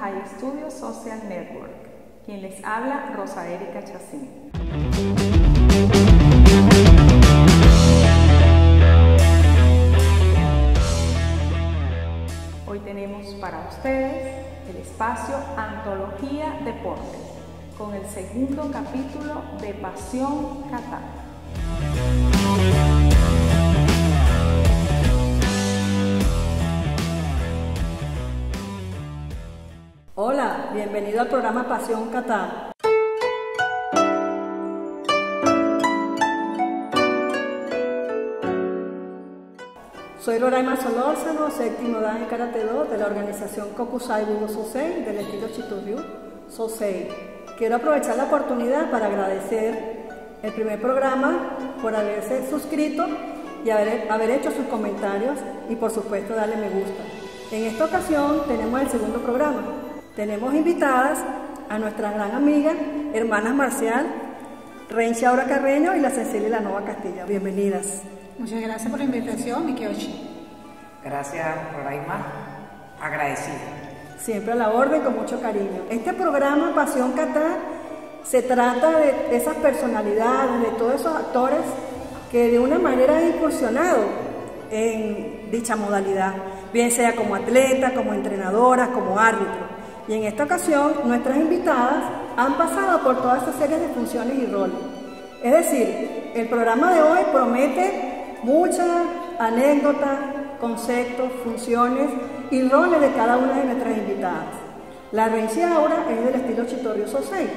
High Studio Social Network. Quien les habla, Rosa Erika Chacín. Hoy tenemos para ustedes el espacio Antología Deportes, con el segundo capítulo de Pasión Katá. Hola, bienvenido al programa Pasión Katá. Soy Roraima Solórzano, séptimo dan en karate-do de la organización Kokusai Budo Sosai del estilo Shitō-ryū Sosai. Quiero aprovechar la oportunidad para agradecer el primer programa por haberse suscrito y haber hecho sus comentarios y por supuesto darle me gusta. En esta ocasión tenemos el segundo programa. Tenemos invitadas a nuestra gran amiga, hermanas marcial, Rencha Aura Carreño y la Cecilia Lanova Castilla. Bienvenidas. Muchas gracias por la invitación, Miquel. Gracias, Roraima. Agradecida. Siempre a la orden, con mucho cariño. Este programa, Pasión Katá, se trata de esas personalidades, de todos esos actores que de una manera han incursionado en dicha modalidad, bien sea como atleta, como entrenadora, como árbitro. Y en esta ocasión, nuestras invitadas han pasado por todas esas series de funciones y roles. Es decir, el programa de hoy promete muchas anécdotas, conceptos, funciones y roles de cada una de nuestras invitadas. La Rencha Aura es del estilo Shitō-ryū Sosai,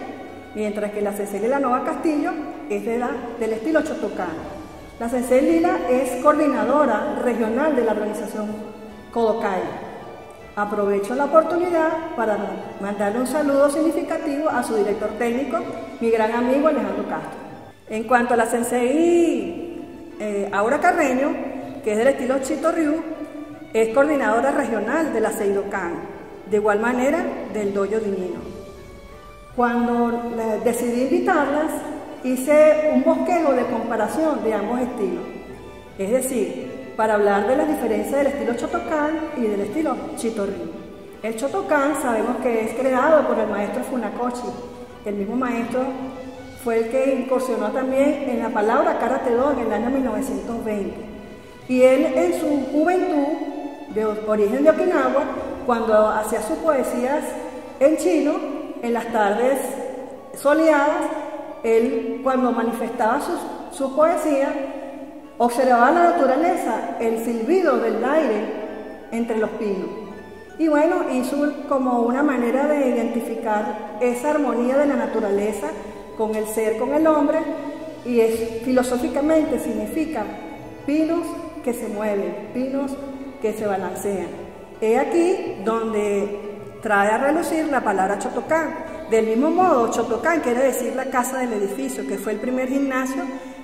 mientras que la Cecilia Lanova Castillo es del estilo Shōtōkan. La Cecilia es coordinadora regional de la organización Codocay. Aprovecho la oportunidad para mandarle un saludo significativo a su director técnico, mi gran amigo Alejandro Castro. En cuanto a la sensei Aura Carreño, que es del estilo Shitō-ryū, es coordinadora regional de la Shōtōkan, de igual manera del Dojo Divino. Cuando decidí invitarlas, hice un bosquejo de comparación de ambos estilos, es decir, para hablar de las diferencias del estilo Shōtōkan y del estilo Shitō-ryū. El Shōtōkan sabemos que es creado por el maestro Funakoshi. El mismo maestro fue el que incursionó también en la palabra karate-do en el año 1920. Y él en su juventud, de origen de Okinawa, cuando hacía sus poesías en chino, en las tardes soleadas, él cuando manifestaba su poesía, observaba la naturaleza, el silbido del aire entre los pinos. Y bueno, hizo como una manera de identificar esa armonía de la naturaleza con el ser, con el hombre, y es, filosóficamente significa pinos que se mueven, pinos que se balancean. Es aquí donde trae a relucir la palabra Shōtōkan. Del mismo modo, Shōtōkan quiere decir la casa del edificio, que fue el primer gimnasio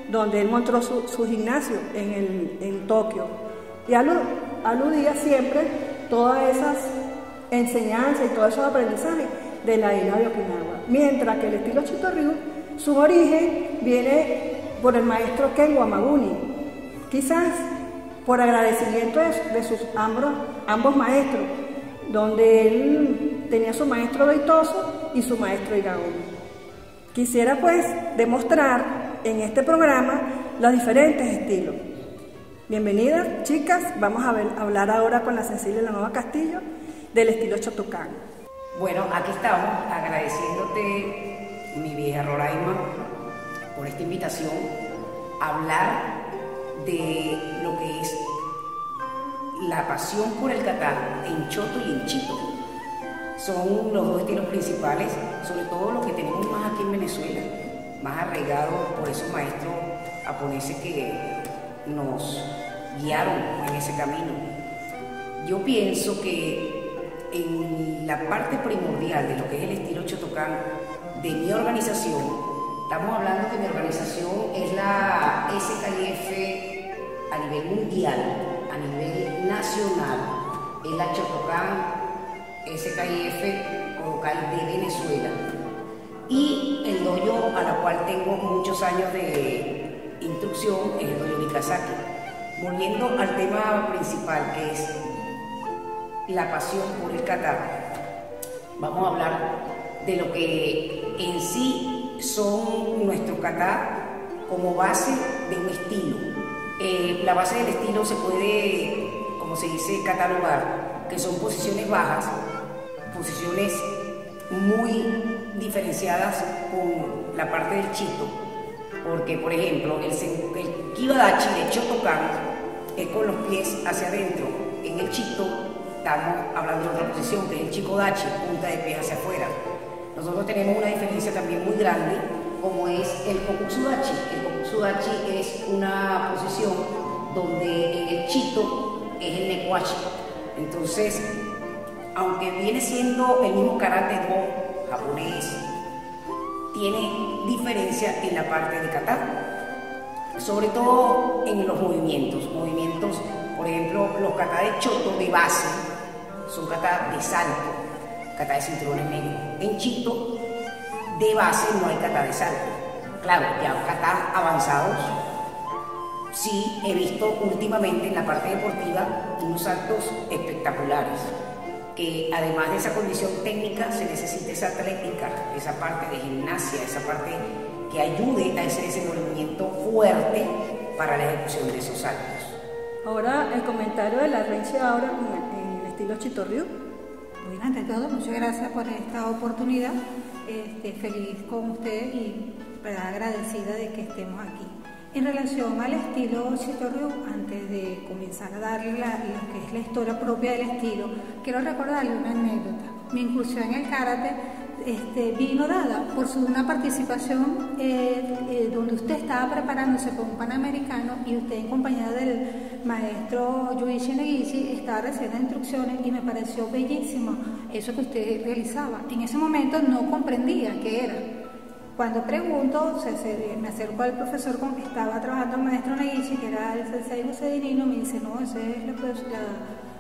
donde él mostró su gimnasio en Tokio, y aludía siempre todas esas enseñanzas y todos esos aprendizajes de la isla de Okinawa, mientras que el estilo Shitō-ryū, su origen viene por el maestro Kenwa Mabuni, quizás por agradecimiento de sus ambos maestros, donde él tenía su maestro Doitoso y su maestro Igaomi. Quisiera pues demostrar en este programa los diferentes estilos. Bienvenidas, chicas. Vamos a hablar ahora con la Cecilia Lanova Castillo del estilo Shōtōkan. Bueno, aquí estamos agradeciéndote, mi vieja Roraima, por esta invitación a hablar de lo que es la pasión por el Katá en Shōtō y en Shitō. Son los dos estilos principales, sobre todo los que tenemos más aquí en Venezuela, más arraigados por esos maestros japoneses que nos guiaron en ese camino. Yo pienso que en la parte primordial de lo que es el estilo Shōtōkan de mi organización, estamos hablando que mi organización es la SKIF a nivel mundial, a nivel nacional, es la Shōtōkan SKIF Codocay de Venezuela. Y el dojo a la cual tengo muchos años de instrucción es el dojo Nikasaki. Volviendo al tema principal, que es la pasión por el Katá. Vamos a hablar de lo que en sí son nuestro katá como base de un estilo. La base del estilo se puede, como se dice, catalogar, que son posiciones bajas, posiciones muy diferenciadas con la parte del chito, porque por ejemplo el kibadachi de Shōtōkan es con los pies hacia adentro. En el chito estamos hablando de otra posición, que es el chikodachi, punta de pie hacia afuera. Nosotros tenemos una diferencia también muy grande, como es el kokutsudachi. El kokutsudachi es una posición donde en el chito es el nekoashi. Entonces, aunque viene siendo el mismo karate-do japonés, tiene diferencia en la parte de kata, sobre todo en los movimientos, por ejemplo, los kata de Shōtō de base son kata de salto, kata de cinturones negros. En Shitō de base no hay kata de salto. Claro, ya los kata avanzados, sí he visto últimamente en la parte deportiva unos saltos espectaculares, que además de esa condición técnica se necesita esa atlética, esa parte de gimnasia, esa parte que ayude a ese desenvolvimiento fuerte para la ejecución de esos saltos. Ahora el comentario de la Rencha Aura en el estilo Shitō-ryū. Bueno, ante todo, muchas gracias por esta oportunidad. Feliz con ustedes y agradecida de que estemos aquí. En relación al estilo Shitō-ryū, antes de comenzar a darle lo que es la historia propia del estilo, quiero recordarle una anécdota. Mi inclusión en el karate vino dada por una participación donde usted estaba preparándose con un panamericano y usted, en compañía del maestro Yuichi Negishi, estaba recibiendo instrucciones y me pareció bellísimo eso que usted realizaba. En ese momento no comprendía qué era. Cuando pregunto, me acerco al profesor con que estaba trabajando el maestro Negishi, que era el sensei bucedinino, me dice, no, ese es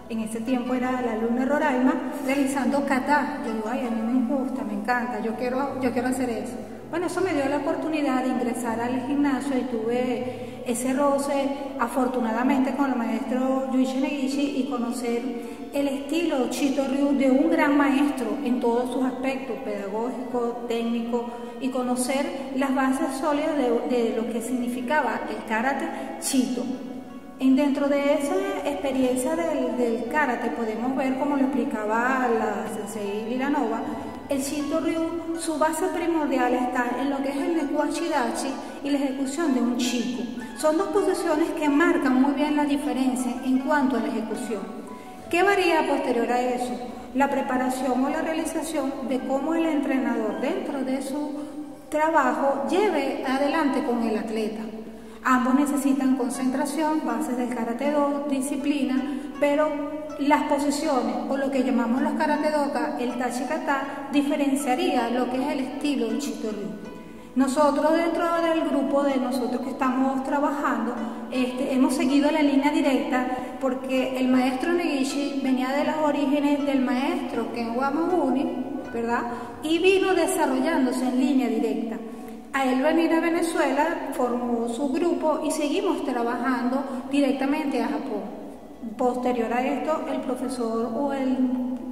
en ese tiempo era la alumna Roraima, realizando katá. Yo digo, ay, a mí me gusta, me encanta, yo quiero hacer eso. Bueno, eso me dio la oportunidad de ingresar al gimnasio y tuve ese roce, afortunadamente, con el maestro Yuichi Negishi y conocer el estilo Shitō-ryū de un gran maestro en todos sus aspectos, pedagógico, técnico, y conocer las bases sólidas de lo que significaba el karate Shitō. Dentro de esa experiencia del karate podemos ver, como lo explicaba la sensei Lilanova, el Shitō-ryū, su base primordial está en lo que es el nekoashidachi y la ejecución de un chico. Son dos posiciones que marcan muy bien la diferencia en cuanto a la ejecución. ¿Qué varía posterior a eso? La preparación o la realización de cómo el entrenador, dentro de su trabajo, lleve adelante con el atleta. Ambos necesitan concentración, bases del karate-do, disciplina, pero las posiciones, o lo que llamamos los karate-doka, el tachi-kata, diferenciaría lo que es el estilo del Shitō-ryū. Nosotros, dentro del grupo de nosotros que estamos trabajando, hemos seguido la línea directa, porque el maestro Negishi venía de las orígenes del maestro Kenwa Mabuni, ¿verdad? Y vino desarrollándose en línea directa. A él venir a Venezuela, formó su grupo y seguimos trabajando directamente a Japón. Posterior a esto, el profesor o el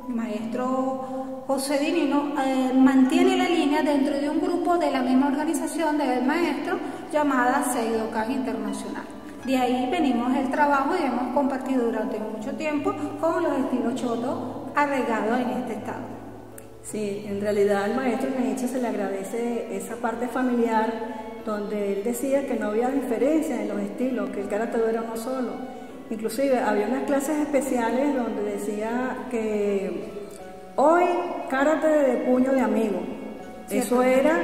maestro José Dinino mantiene la línea dentro de un grupo de la misma organización del maestro llamada Shōtōkan Internacional. De ahí venimos el trabajo y hemos compartido durante mucho tiempo con los estilos Shōtō arraigados en este estado. Sí, en realidad al maestro Negishi se le agradece esa parte familiar donde él decía que no había diferencia en los estilos, que el karate-do era uno solo. Inclusive había unas clases especiales donde decía que hoy karate de puño de amigo. Eso era,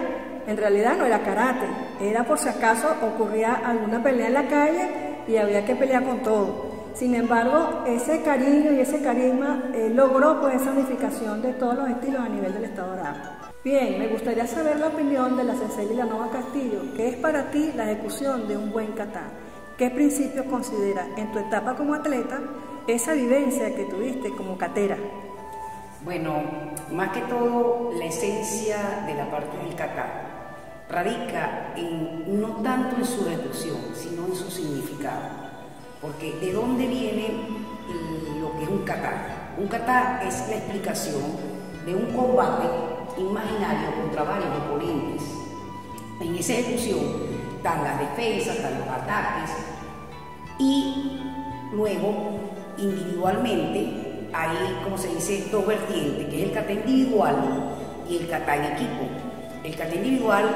en realidad no era karate, era por si acaso ocurría alguna pelea en la calle y había que pelear con todo. Sin embargo, ese cariño y ese carisma logró pues esa unificación de todos los estilos a nivel del estado Aragua. Bien, me gustaría saber la opinión de la Cecilia Lanova Castillo. ¿Qué es para ti la ejecución de un buen katá? ¿Qué principios consideras en tu etapa como atleta esa vivencia que tuviste como katera? Bueno, más que todo, la esencia de la parte del katá radica no tanto en su ejecución, sino en su significado. Porque ¿de dónde viene lo que es un katá? Un katá es la explicación de un combate imaginario contra varios oponentes. En esa ejecución están las defensas, están los ataques y luego individualmente hay, como se dice, dos vertientes, que es el kata individual y el kata en equipo. El kata individual,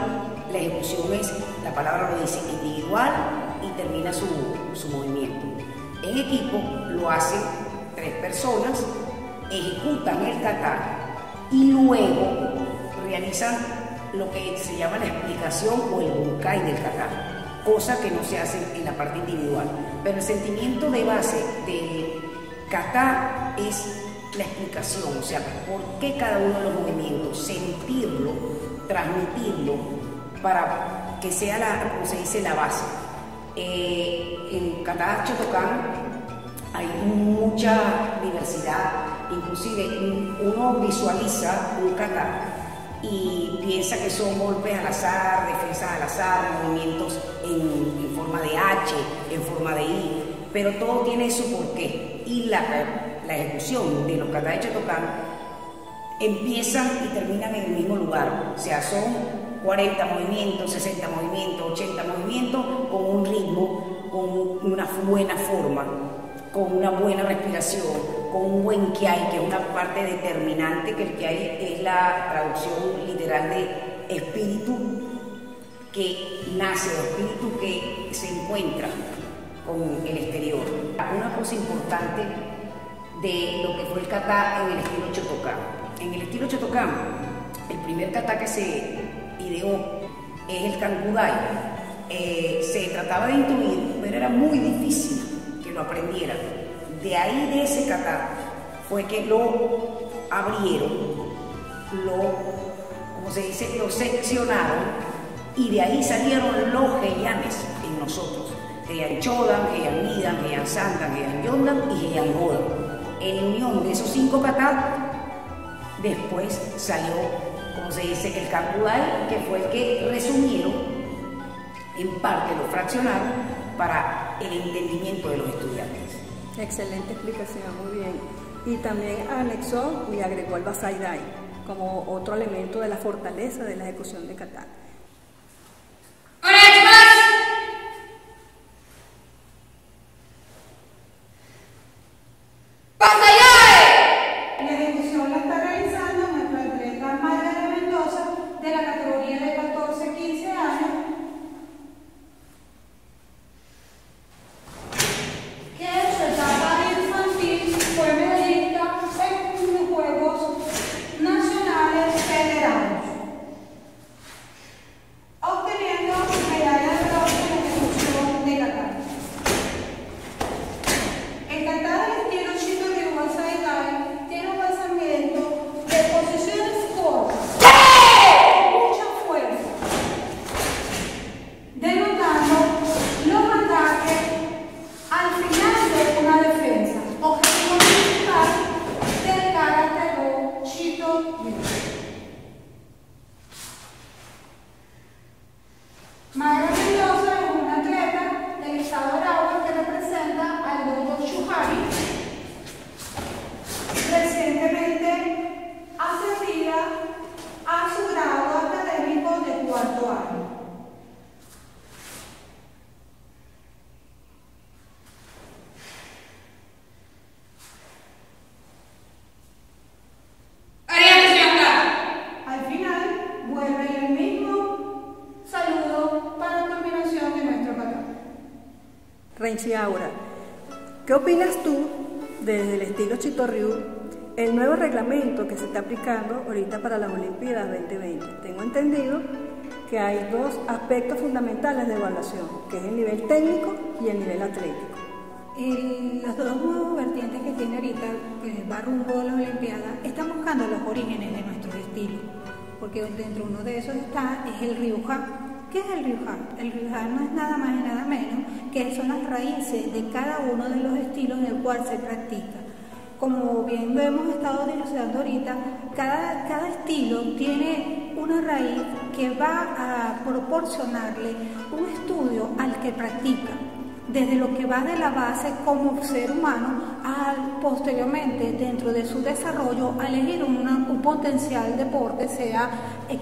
la ejecución es, la palabra lo dice, individual y termina su movimiento. En equipo lo hacen tres personas, ejecutan el kata y luego realizan lo que se llama la explicación o el bunkai del kata, cosa que no se hace en la parte individual. Pero el sentimiento de base del kata es la explicación, o sea, por qué cada uno de los movimientos, sentirlo, transmitirlo, para que sea la, como se dice, la base. En kata Shōtōkan hay mucha diversidad. Inclusive uno visualiza un kata y piensa que son golpes al azar, defensas al azar, movimientos en forma de H, en forma de I, pero todo tiene su porqué. Y la ejecución de los kata de Shōtōkan empiezan y terminan en el mismo lugar, o sea, son 40 movimientos, 60 movimientos, 80 movimientos con un ritmo, con una buena forma, con una buena respiración, con un buen kiai, que es una parte determinante, que el kiai es la traducción literal de espíritu que nace, o espíritu que se encuentra con el exterior. Una cosa importante de lo que fue el kata en el estilo Shōtōkan. En el estilo Shōtōkan, el primer kata que se ideó es el kankudai. Se trataba de intuir, pero era muy difícil que lo aprendieran. De ahí, de ese kata, fue que lo abrieron, como se dice, lo seccionaron, y de ahí salieron los heianes en nosotros. Heian Yondan, Heian Nidan, Heian Sandan, Heian Yondan y Heian Godan. En unión de esos 5 kata, después salió, como se dice, el kankudai, que fue el que resumieron, en parte lo fraccionaron, para el entendimiento de los estudiantes. Excelente explicación, muy bien. Y también anexó y agregó el Basai Dai como otro elemento de la fortaleza de la ejecución de kata. Rencha Aura, ¿qué opinas tú desde el estilo Shitō-ryū, el nuevo reglamento que se está aplicando ahorita para las Olimpiadas 2020? Tengo entendido que hay dos aspectos fundamentales de evaluación, que es el nivel técnico y el nivel atlético. Los dos nuevos vertientes que tiene ahorita, que va rumbo a las Olimpiadas, están buscando los orígenes de nuestro estilo, porque dentro uno de esos está es el Ryuha. ¿Qué es el Ryuha? El Ryuha no es nada más y nada menos que son las raíces de cada uno de los estilos en el cual se practica. Como bien lo hemos estado dilucidando ahorita, cada estilo tiene una raíz que va a proporcionarle un estudio al que practica. desde lo que va de la base como ser humano al posteriormente dentro de su desarrollo a elegir un potencial deporte, sea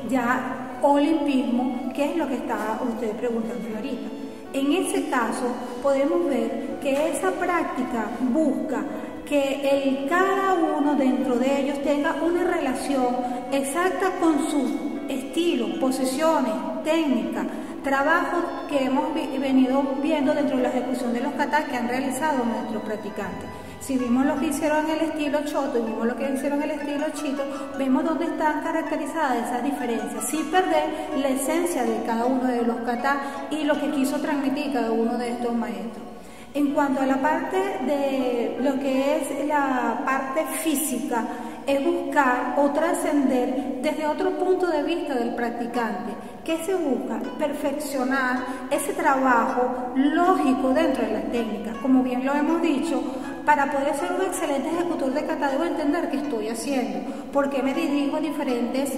ya olimpismo, que es lo que está usted preguntando ahorita. En ese caso podemos ver que esa práctica busca que cada uno dentro de ellos tenga una relación exacta con su estilo, posiciones, técnica, trabajos que hemos venido viendo dentro de la ejecución de los katas que han realizado nuestros practicantes. Si vimos lo que hicieron en el estilo Shōtō y vimos lo que hicieron en el estilo Shitō, vemos dónde están caracterizadas esas diferencias, sin perder la esencia de cada uno de los katas y lo que quiso transmitir cada uno de estos maestros. En cuanto a la parte de lo que es la parte física, es buscar o trascender desde otro punto de vista del practicante. ¿Qué se busca? Perfeccionar ese trabajo lógico dentro de las técnicas. Como bien lo hemos dicho, para poder ser un excelente ejecutor de kata debo entender qué estoy haciendo, porque me dirijo a diferentes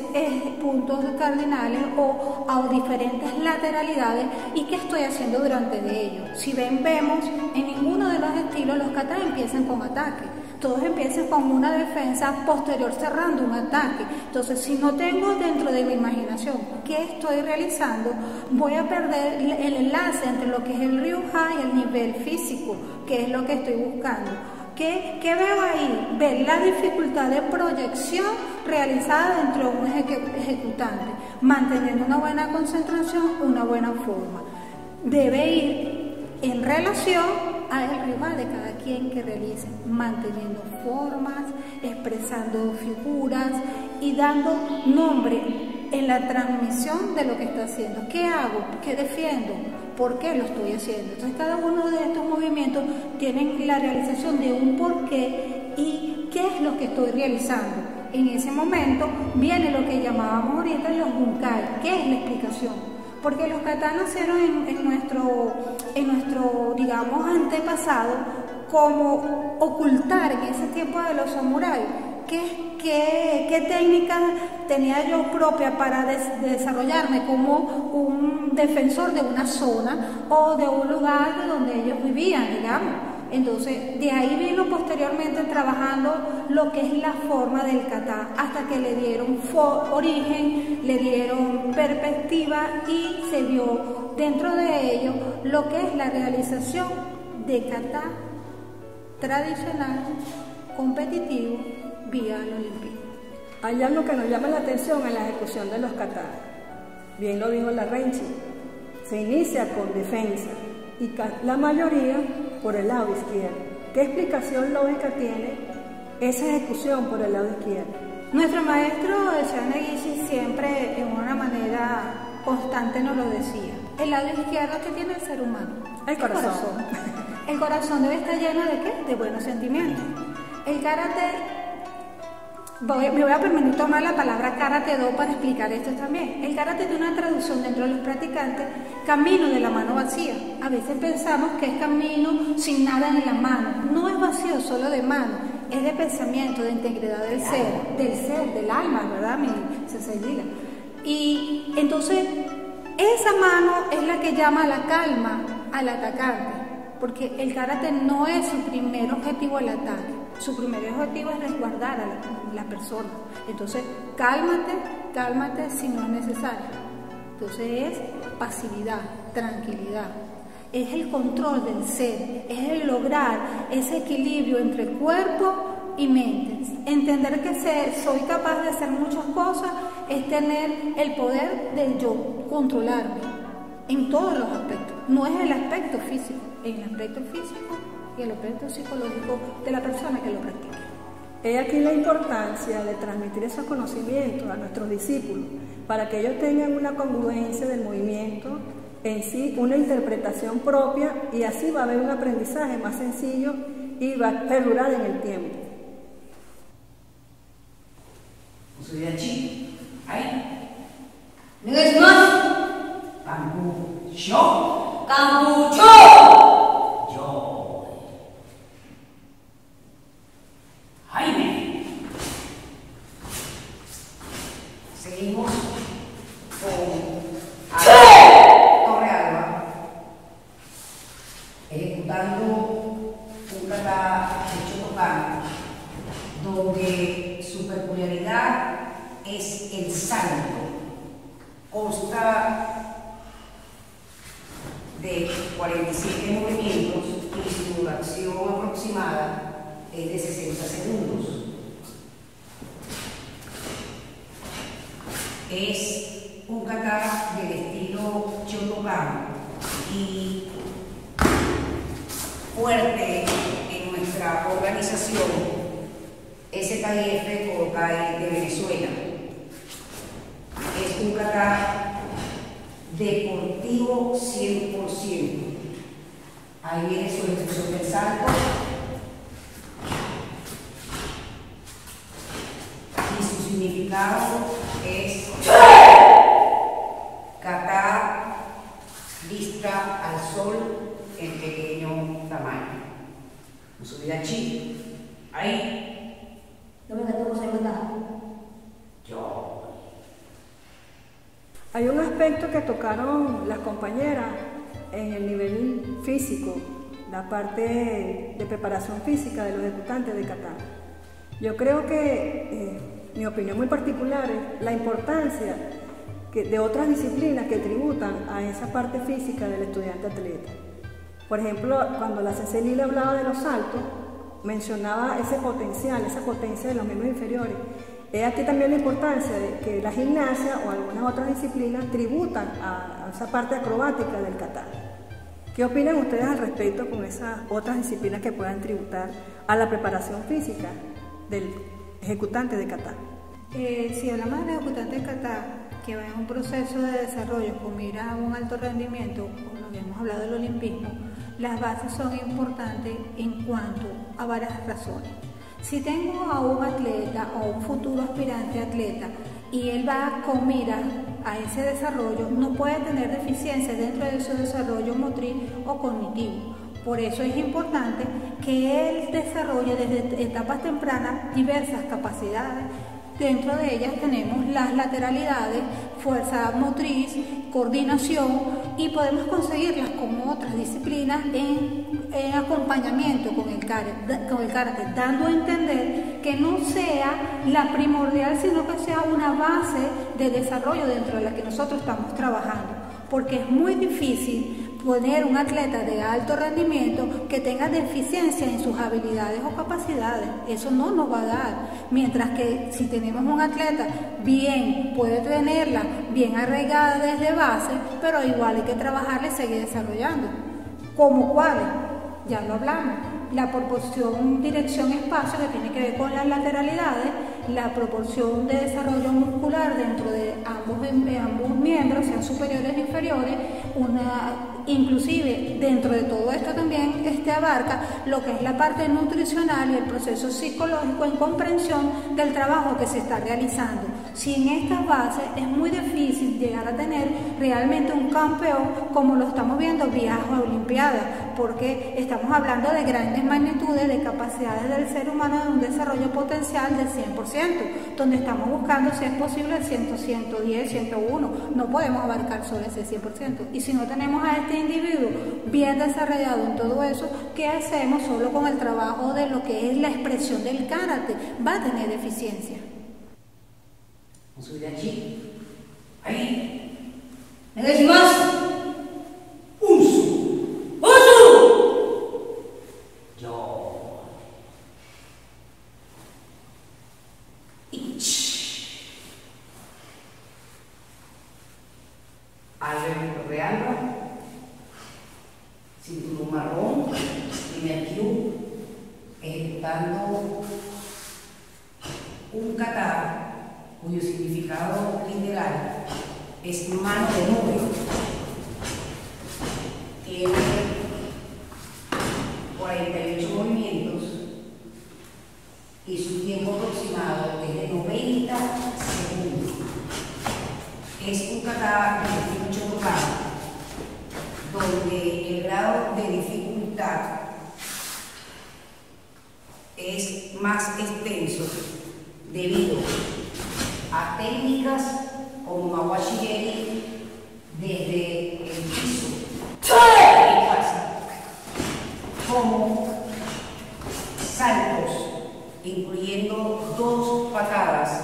puntos cardinales o a diferentes lateralidades y qué estoy haciendo durante de ello. Si bien vemos, en ninguno de los estilos los katas empiezan con ataque. Todos empiezan con una defensa posterior cerrando un ataque. Entonces, si no tengo dentro de mi imaginación qué estoy realizando, voy a perder el enlace entre lo que es el Ryuha y el nivel físico, que es lo que estoy buscando. ¿Qué veo ahí? Ver la dificultad de proyección realizada dentro de un ejecutante, manteniendo una buena concentración, una buena forma. Debe ir en relación al rival de cada quien que realice, manteniendo formas, expresando figuras y dando nombre en la transmisión de lo que está haciendo. ¿Qué hago? ¿Qué defiendo? ¿Por qué lo estoy haciendo? Entonces cada uno de estos movimientos tienen la realización de un porqué y qué es lo que estoy realizando. En ese momento viene lo que llamábamos ahorita los bunkai. ¿Qué es la explicación? Porque los katas nacieron en nuestro, digamos, antepasado, como ocultar en ese tiempo de los samuráis. ¿Qué técnica tenía yo propia para desarrollarme como un defensor de una zona o de un lugar de donde ellos vivían, digamos? Entonces, de ahí vino posteriormente trabajando lo que es la forma del kata, hasta que le dieron origen, le dieron perspectiva y se vio dentro de ello lo que es la realización de kata tradicional, competitivo, vía la Olimpiada. Hay algo que nos llama la atención en la ejecución de los kata. Bien lo dijo la Renchi, se inicia con defensa y la mayoría por el lado izquierdo. ¿Qué explicación lógica tiene esa ejecución por el lado izquierdo? Nuestro maestro Yuichi Negishi siempre en una manera constante nos lo decía. El lado izquierdo que tiene el ser humano, el corazón. El corazón debe estar lleno de ¿qué? De buenos sentimientos. El karate, me voy a permitir tomar la palabra karate-do para explicar esto también. El karate tiene una traducción dentro de los practicantes, camino de la mano vacía. A veces pensamos que es camino sin nada en la mano. No es vacío solo de mano, es de pensamiento, de integridad del ser, del alma, ¿verdad, mi Cecilia? Y entonces, esa mano es la que llama a la calma al atacante, porque el karate no es su primer objetivo el ataque. Su primer objetivo es resguardar a la persona. Entonces, cálmate si no es necesario. Entonces es pasividad, tranquilidad. Es el control del ser, es el lograr ese equilibrio entre cuerpo y mente. Entender que soy capaz de hacer muchas cosas es tener el poder del yo, controlarme en todos los aspectos. No es el aspecto físico, en el aspecto físico y el aspecto psicológico de la persona que lo practica. He aquí la importancia de transmitir esos conocimientos a nuestros discípulos para que ellos tengan una congruencia del movimiento en sí, una interpretación propia, y así va a haber un aprendizaje más sencillo y va a perdurar en el tiempo. de 47 movimientos y su duración aproximada es de 60 segundos. Es un katá del estilo Shōtōkan y fuerte en nuestra organización SKIF Codocay de Venezuela. Es un katá deportivo 100%. Ahí viene su instrucción del salto y su significado es katá vista al sol en pequeño tamaño. Kusubidachi. Ahí. Hay un aspecto que tocaron las compañeras en el nivel físico, la parte de preparación física de los debutantes de katá. Yo creo que, mi opinión muy particular es la importancia de otras disciplinas que tributan a esa parte física del estudiante atleta. Por ejemplo, cuando la Cecilia hablaba de los saltos, mencionaba ese potencial, esa potencia de los miembros inferiores. Es aquí también la importancia de que la gimnasia o algunas otras disciplinas tributan a esa parte acrobática del katá. ¿Qué opinan ustedes al respecto con esas otras disciplinas que puedan tributar a la preparación física del ejecutante de katá? Si hablamos del ejecutante de katá, que va en un proceso de desarrollo con mira a un alto rendimiento, como lo habíamos hablado del olimpismo, las bases son importantes en cuanto a varias razones. Si tengo a un atleta o un futuro aspirante atleta y él va con mira a ese desarrollo, no puede tener deficiencias dentro de su desarrollo motriz o cognitivo. Por eso es importante que él desarrolle desde etapas tempranas diversas capacidades. Dentro de ellas tenemos las lateralidades, fuerza motriz, coordinación, y podemos conseguirlas como otras disciplinas en acompañamiento con el karate, dando a entender que no sea la primordial, sino que sea una base de desarrollo dentro de la que nosotros estamos trabajando, porque es muy difícil poner un atleta de alto rendimiento que tenga deficiencia en sus habilidades o capacidades. Eso no nos va a dar. Mientras que si tenemos un atleta bien, puede tenerla bien arraigada desde base, pero igual hay que trabajarla y seguir desarrollando. ¿Cómo cuáles? Ya lo hablamos. La proporción dirección-espacio, que tiene que ver con las lateralidades, la proporción de desarrollo muscular dentro de ambos miembros, sean superiores e inferiores, inclusive dentro de todo esto también abarca lo que es la parte nutricional y el proceso psicológico en comprensión del trabajo que se está realizando. Sin estas bases es muy difícil llegar a tener realmente un campeón como lo estamos viendo vía olimpiadas, porque estamos hablando de grandes magnitudes de capacidades del ser humano, de un desarrollo potencial del 100%, donde estamos buscando si es posible el 100, 110, 101, no podemos abarcar solo ese 100%. Y si no tenemos a este individuo bien desarrollado en todo eso, ¿qué hacemos solo con el trabajo de lo que es la expresión del karate? Va a tener deficiencia. Vamos a subir aquí. Ahí. ¿Me decimos? ¡Usu! ¡Usu! Yo. Ich. Algo real. Cinturón marrón, primer Q, ejecutando un katá cuyo significado literal es mano de nube. Tiene 48 movimientos y su tiempo aproximado es de 90 segundos. Es un katá de mucho tocar, donde el grado de dificultad es más extenso debido a técnicas como mawashigeri desde el piso, como saltos, incluyendo 2 patadas,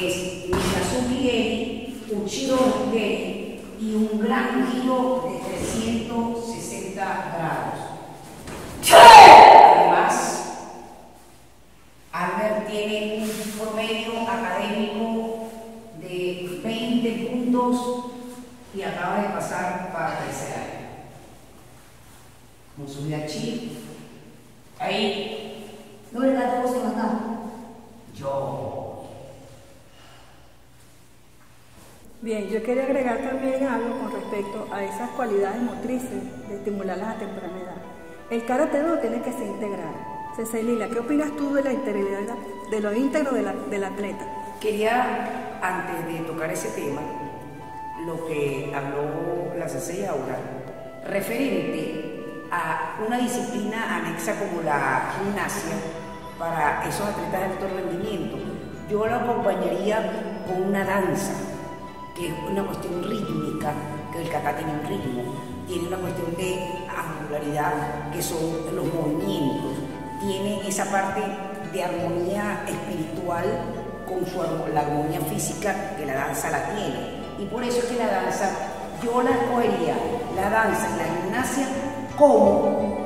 es Mikazu Higeri, Uchiro Higeri y un gran darle un giro de 360 grados. Además, Albert tiene un promedio académico de 20 puntos y acaba de pasar para tercer año. Mutsudachi. Ahí. No, ¿verdad? ¿Cómo se mata? Yo. Bien, yo quería agregar también algo con respecto a esas cualidades motrices de estimularlas a temprana edad. El karate-do tiene que ser integral. Cecilia, ¿qué opinas tú de la integridad, de lo íntegro del atleta? Quería, antes de tocar ese tema, lo que habló la Cecilia Aura, referente a una disciplina anexa como la gimnasia para esos atletas de alto rendimiento. Yo la acompañaría con una danza, que es una cuestión rítmica, que el kata tiene un ritmo, tiene una cuestión de angularidad, que son los movimientos, tiene esa parte de armonía espiritual con la armonía física que la danza la tiene. Y por eso es que la danza, yo la escogería, la danza y la gimnasia, como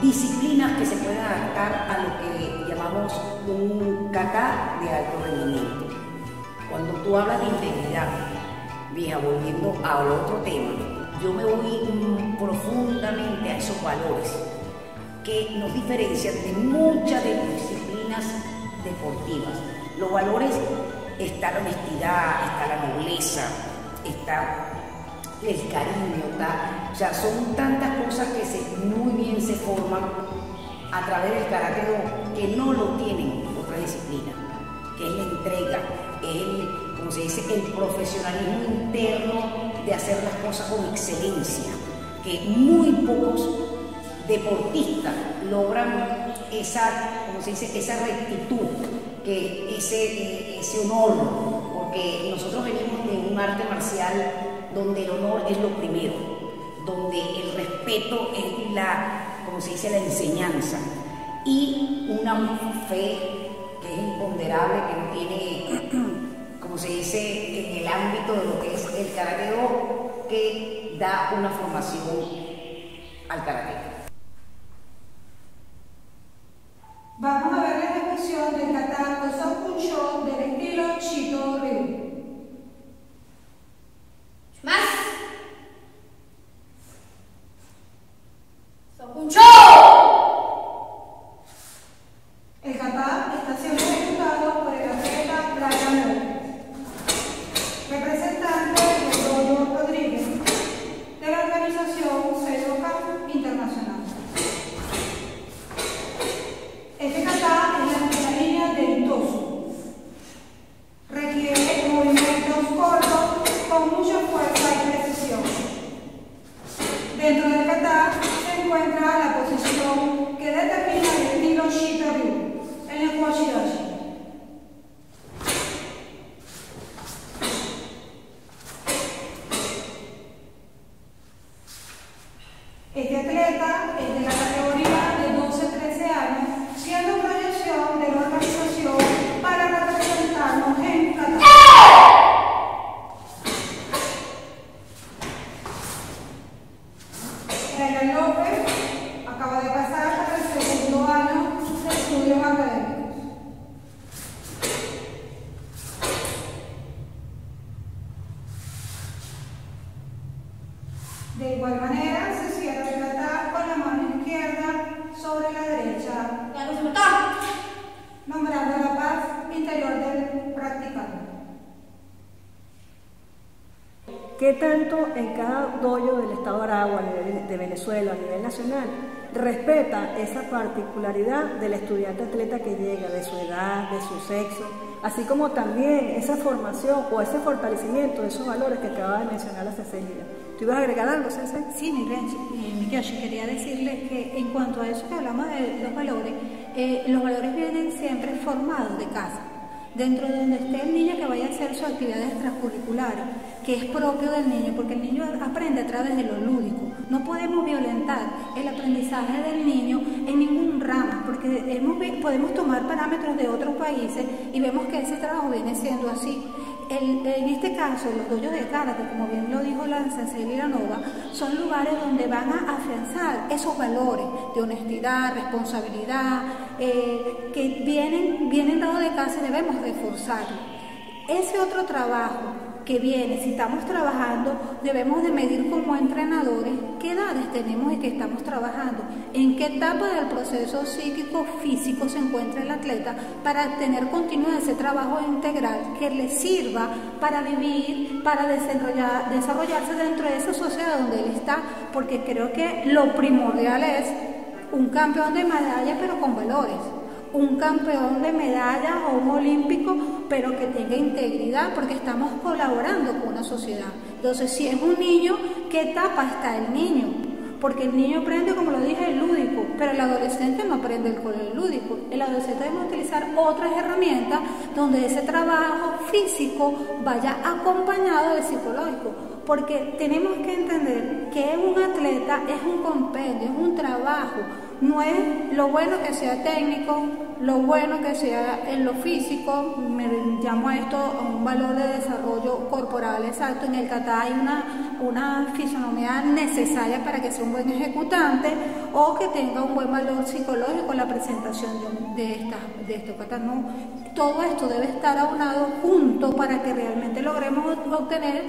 disciplinas que se pueden adaptar a lo que llamamos un kata de alto rendimiento. Cuando tú hablas de integridad, vieja, volviendo al otro tema, yo me voy profundamente a esos valores que nos diferencian de muchas de las disciplinas deportivas. Los valores, está la honestidad, está la nobleza, está el cariño, está, o sea, son tantas cosas que muy bien se forman a través del karate-do que no lo tienen otra disciplina, que es la entrega, el, como se dice, el profesionalismo interno de hacer las cosas con excelencia, que muy pocos deportistas logran esa, como se dice, esa rectitud, que ese honor, porque nosotros venimos de un arte marcial donde el honor es lo primero, donde el respeto es la, como se dice, la enseñanza, y una fe que es imponderable, que no tiene, como se dice, en el ámbito de lo que es el karate-do, que da una formación al karate. Vamos a ver la ejecución del kata Kokusai del estilo Shitō Ryu. El kata está siendo ejecutado por el atleta Ryuha, representante del Dojo Divino de la organización Shōtōkan Internacional. Este kata es la línea del toso. Requiere movimientos cortos con mucha fuerza y precisión. Dentro del kata se encuentra la posición que determina el estilo Shitō-ryū, el nekoashi. Este atleta es de la categoría de 12-13 años, siendo proyección de la organización para representarnos en Katá. Heian Yondan acaba de pasar el segundo año de estudios académicos. De igual manera, se cierra el kata con la mano izquierda sobre la derecha. ¡Ya no se nota! Nombrando la paz interior del practicante. ¿Qué tanto en cada dojo del estado de Aragua, de Venezuela, a nivel nacional, respeta esa particularidad del estudiante atleta que llega, de su edad, de su sexo, así como también esa formación o ese fortalecimiento de esos valores que acaba de mencionar la Cecilia? ¿Tú ibas a agregar algo, Cecilia? Sí, Miquel, yo quería decirles que en cuanto a eso que hablamos de los valores vienen siempre formados de casa. Dentro de donde esté el niño que vaya a hacer sus actividades extracurriculares, que es propio del niño, porque el niño aprende a través de lo lúdico. No podemos violentar el aprendizaje del niño en ningún ramo, porque podemos tomar parámetros de otros países y vemos que ese trabajo viene siendo así. en este caso, los dojos de karate, como bien lo dijo la sensei Lilanova, son lugares donde van a afianzar esos valores de honestidad, responsabilidad, que vienen dados de casa y debemos reforzarlo. Ese otro trabajo que viene, si estamos trabajando, debemos de medir como entrenadores qué edades tenemos y qué estamos trabajando, en qué etapa del proceso psíquico-físico se encuentra el atleta para tener continuidad ese trabajo integral que le sirva para vivir, para desarrollarse dentro de esa sociedad donde él está, porque creo que lo primordial es un campeón de medalla pero con valores. Un campeón de medallas o un olímpico, pero que tenga integridad, porque estamos colaborando con una sociedad. Entonces, si es un niño, ¿qué etapa está el niño? Porque el niño aprende, como lo dije, el lúdico, pero el adolescente no aprende el lúdico. El adolescente debe utilizar otras herramientas donde ese trabajo físico vaya acompañado de psicológico. Porque tenemos que entender que un atleta es un compendio, es un trabajo. No es lo bueno que sea técnico, lo bueno que sea en lo físico, me llamo a esto un valor de desarrollo corporal exacto. En el Katá hay una fisonomía necesaria para que sea un buen ejecutante o que tenga un buen valor psicológico en la presentación de estos Katá. No, todo esto debe estar aunado junto para que realmente logremos obtener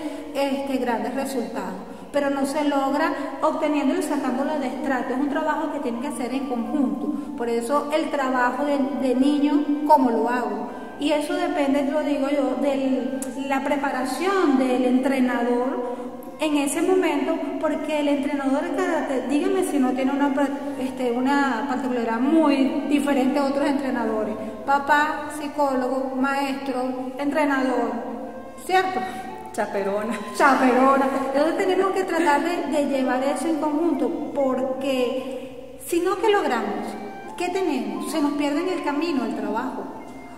grandes resultados. Pero no se logra obteniéndolo y sacándolo de estrato, es un trabajo que tiene que hacer en conjunto. Por eso el trabajo de niño, ¿cómo lo hago? Y eso depende, lo digo yo, de la preparación del entrenador en ese momento, porque el entrenador de karate, díganme si no tiene una particularidad muy diferente a otros entrenadores. Papá, psicólogo, maestro, entrenador, ¿cierto? Chaperona. Entonces tenemos que tratar de llevar eso en conjunto, porque si no, ¿qué logramos? ¿Qué tenemos? Se nos pierde en el camino el trabajo.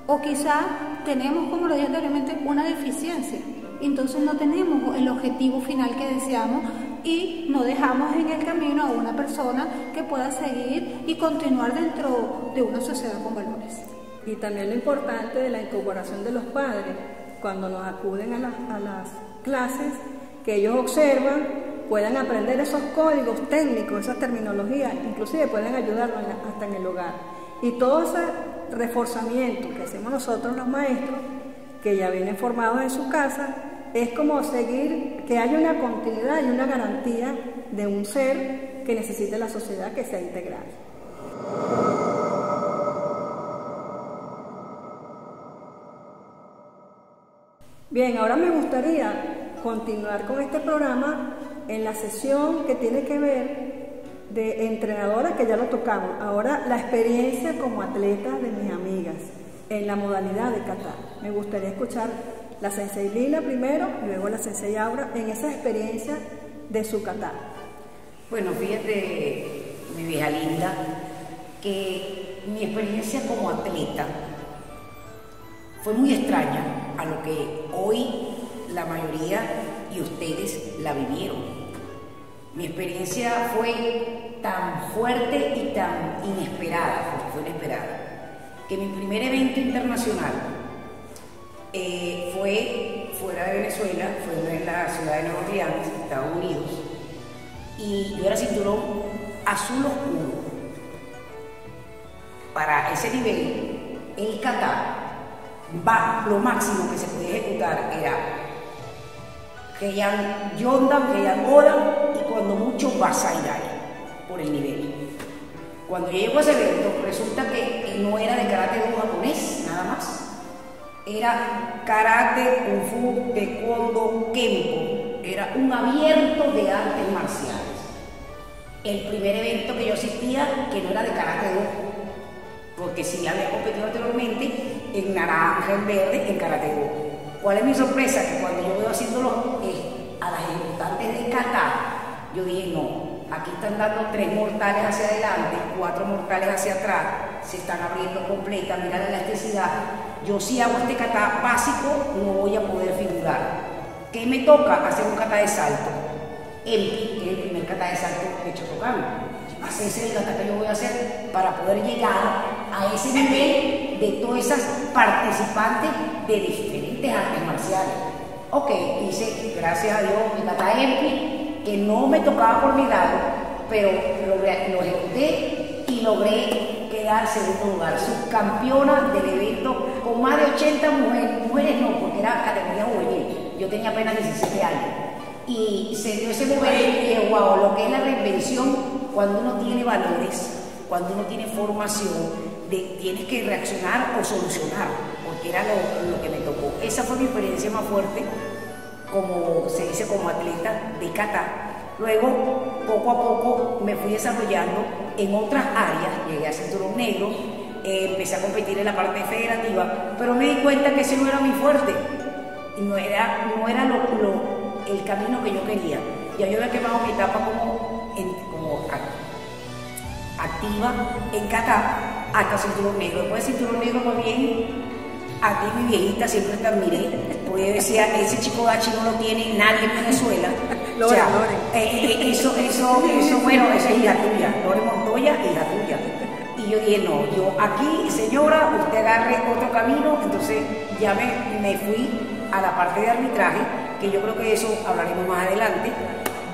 O quizás tenemos, como lo dije anteriormente, una deficiencia. Entonces no tenemos el objetivo final que deseamos y no dejamos en el camino a una persona que pueda seguir y continuar dentro de una sociedad con valores. Y también lo importante de la incorporación de los padres. Cuando nos acuden a las clases, que ellos observan, puedan aprender esos códigos técnicos, esas terminologías, inclusive pueden ayudarnos hasta en el hogar. Y todo ese reforzamiento que hacemos nosotros los maestros, que ya vienen formados en su casa, es como seguir, que haya una continuidad y una garantía de un ser que necesite la sociedad que sea integral. Bien, ahora me gustaría continuar con este programa en la sesión que tiene que ver de entrenadora, que ya lo tocamos. Ahora, la experiencia como atleta de mis amigas en la modalidad de Katá. Me gustaría escuchar la sensei Lila primero y luego la sensei Aura en esa experiencia de su Katá. Bueno, fíjate, mi vieja linda, que mi experiencia como atleta fue muy extraña a lo que hoy la mayoría y ustedes la vivieron. Mi experiencia fue tan fuerte y tan inesperada, porque fue inesperada, que mi primer evento internacional fue fuera de Venezuela, fue en la ciudad de Nueva Orleans, Estados Unidos, y yo era cinturón azul oscuro. Para ese nivel, el Katá, lo máximo que se podía ejecutar era Heian Yondan, Heian Yondan y cuando mucho Basai Dai, por el nivel. Cuando yo llego a ese evento, resulta que no era de karate-do japonés, nada más. Era karate, kung fu, taekwondo, kenpo. Era un abierto de artes marciales. El primer evento que yo asistía, que no era de karate-do, porque sí había competido anteriormente en naranja, en verde, en karate-do. ¿Cuál es mi sorpresa? Que cuando yo veo haciéndolo a las ejecutantes de Katá, yo dije, no, aquí están dando 3 mortales hacia adelante, 4 mortales hacia atrás, se están abriendo completa, mira la elasticidad. Yo si hago este Katá básico, no voy a poder figurar. ¿Qué me toca? Hacer un Katá de salto. El que es el primer Katá de salto de Shōtōkan. Ese es el Katá que yo voy a hacer para poder llegar a ese nivel de todas esas participantes de diferentes diferentes artes marciales. Ok, hice, gracias a Dios, mi kata empty, que no me tocaba por mi lado, pero lo ejecuté y logré quedar segundo lugar, subcampeona del evento con más de 80 mujeres, no, porque era categoría juvenil, yo tenía apenas 17 años. Y se dio ese momento y dije, wow, lo que es la reinvención, cuando uno tiene valores, cuando uno tiene formación, tienes que reaccionar o solucionar, porque era lo que me tocó. Esa fue mi experiencia más fuerte, como se dice, como atleta de kata. Luego, poco a poco, me fui desarrollando en otras áreas, llegué a cinturón negro, empecé a competir en la parte federativa, pero me di cuenta que ese no era mi fuerte, no era el camino que yo quería. Ya yo había quemado mi etapa como activa en kata hasta cinturón negro. Después de cinturón negro, muy bien, a ti, mi viejita, siempre te admiré, porque decía, ese Shitō-ryū no lo tiene nadie en Venezuela. O sea, bueno, esa es hija tuya, Lore Montoya, hija tuya. Y yo dije, no, yo aquí, señora, usted agarre otro camino. Entonces ya me fui a la parte de arbitraje, que yo creo que eso hablaremos más adelante,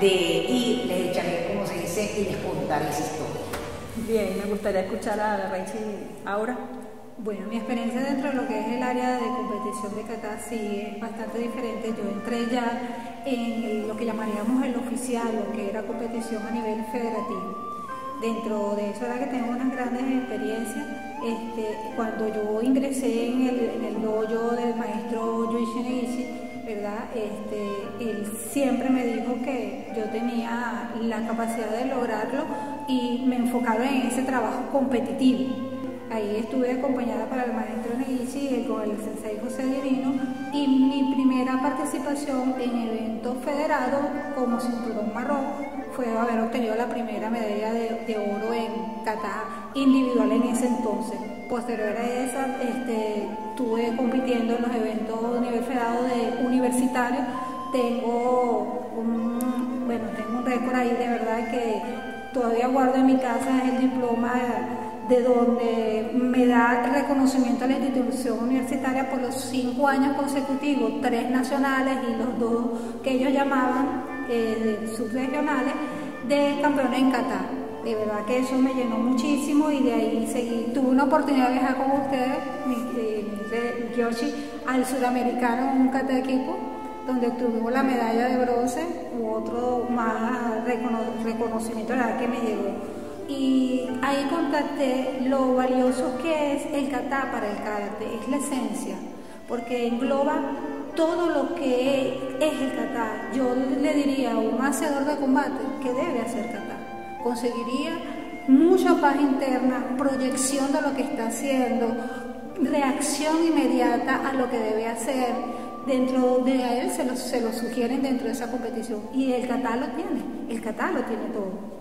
y les echaré, como se dice, y les contaré esa historia. Bien, me gustaría escuchar a la Rencha ahora. Bueno, mi experiencia dentro de lo que es el área de competición de kata sí es bastante diferente. Yo entré ya en lo que llamaríamos el oficial, lo que era competición a nivel federativo. Dentro de eso era que tengo unas grandes experiencias. Cuando yo ingresé en el dojo del maestro Yuichi Negishi, ¿verdad? Él siempre me dijo que yo tenía la capacidad de lograrlo y me enfocaron en ese trabajo competitivo. Ahí estuve acompañada para el maestro Negishi con el sensei José Divino, y mi primera participación en eventos federados como cinturón marrón fue haber obtenido la primera medalla de oro en kata individual en ese entonces. Posterior a esa, estuve compitiendo en los eventos a nivel federado de universitario. Tengo un récord ahí, de verdad que todavía guardo en mi casa el diploma de donde me da reconocimiento a la institución universitaria por los 5 años consecutivos, 3 nacionales y los 2 que ellos llamaban subregionales de campeones en kata. De verdad que eso me llenó muchísimo, y de ahí seguí. Tuve una oportunidad de viajar con ustedes, Yoshi, al sudamericano en un kata equipo, donde obtuvo la medalla de bronce u otro más reconocimiento que me llegó. Y ahí constaté lo valioso que es el kata para el karate. Es la esencia, porque engloba todo lo que es el kata. Yo le diría a un hacedor de combate que debe hacer kata. Conseguiría mucha paz interna, proyección de lo que está haciendo, reacción inmediata a lo que debe hacer. Dentro de él se lo sugieren dentro de esa competición. Y el kata lo tiene, todo.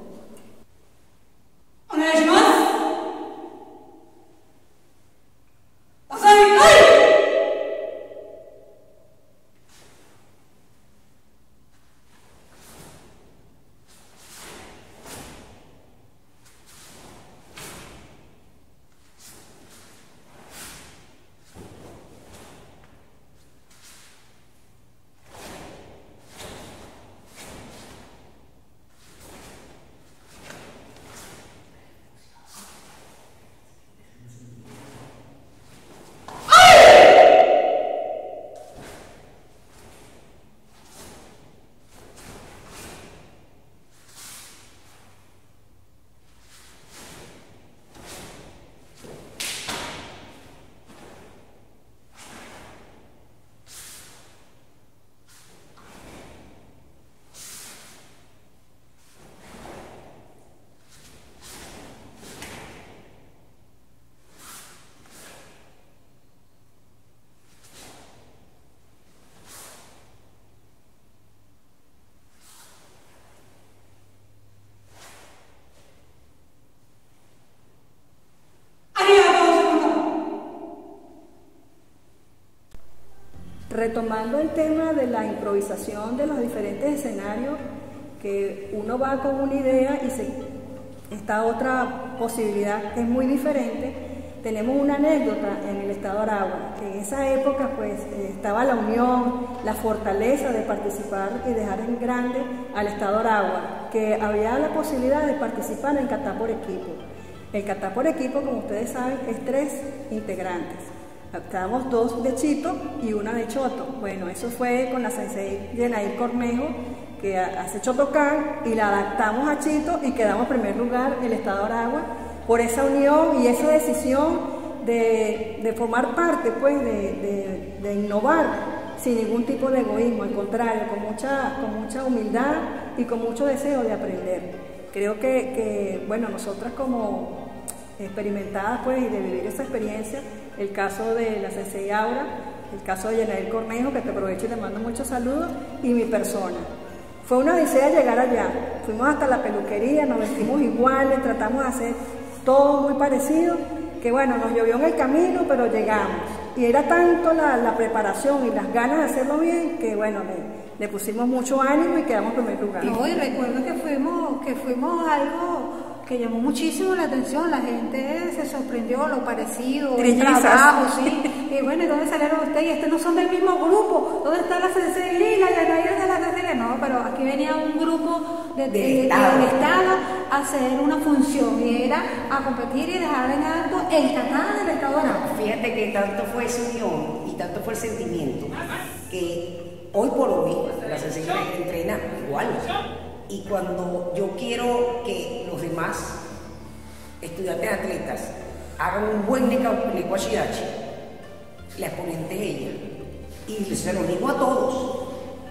Retomando el tema de la improvisación de los diferentes escenarios, que uno va con una idea y está otra posibilidad que es muy diferente, tenemos una anécdota en el estado de Aragua. En esa época pues estaba la unión, la fortaleza de participar y dejar en grande al estado de Aragua, que había la posibilidad de participar en Katá por equipo. El Katá por equipo, como ustedes saben, es 3 integrantes. Estábamos 2 de Chito y 1 de Shōtō. Bueno, eso fue con la sensei Yenair Cornejo, que hace Shōtōkan, y la adaptamos a Chito y quedamos primer lugar el estado de Aragua por esa unión y esa decisión de formar parte, pues, de innovar sin ningún tipo de egoísmo, al contrario, con mucha humildad y con mucho deseo de aprender. Creo que bueno, nosotras como experimentadas, pues, y de vivir esa experiencia, el caso de la sensei Aura, el caso de Yenair Cornejo, que te aprovecho y te mando muchos saludos, y mi persona. Fue una odisea llegar allá, fuimos hasta la peluquería, nos vestimos iguales, tratamos de hacer todo muy parecido, que bueno, nos llovió en el camino, pero llegamos. Y era tanto la preparación y las ganas de hacerlo bien, que bueno, le pusimos mucho ánimo y quedamos en primer lugar. No, y recuerdo que fuimos algo que llamó muchísimo la atención, la gente se sorprendió, lo parecido, trillizas. El trabajo, sí. Y bueno, ¿y dónde salieron ustedes? Estos no son del mismo grupo, ¿dónde está la Cecilia y la Yanaira de la Cecilia? No, pero aquí venía un grupo de estado a hacer una función, y era a competir y dejar en alto el Katá del estado de Aragua. Fíjate que tanto fue esa unión y tanto fue el sentimiento, que hoy por hoy la Cecilia entrena igual. Y cuando yo quiero que los demás estudiantes atletas hagan un buen nekoashi, la exponente es ella. Y se lo digo a todos.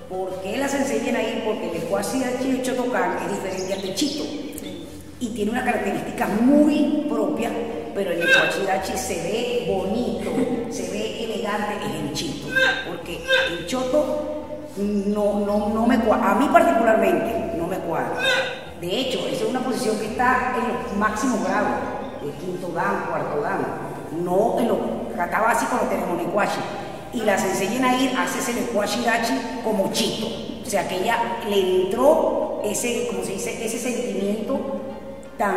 ¿Por qué las enseñan ahí? Porque el nekoashi y Shōtōkan es diferente al de Chito. Y tiene una característica muy propia, pero el nekoashi se ve bonito, se ve elegante en el Chito. Porque el Chito no me cuadra, a mí particularmente. De hecho, esa es una posición que está en los máximos grados, el 5º dan, 4º dan, no en los Katá básicos no tenemos nekoashi. Y las enseñan a ir a hacer ese nekoashi como Chito. O sea que ella le entró ese, como se dice, ese sentimiento tan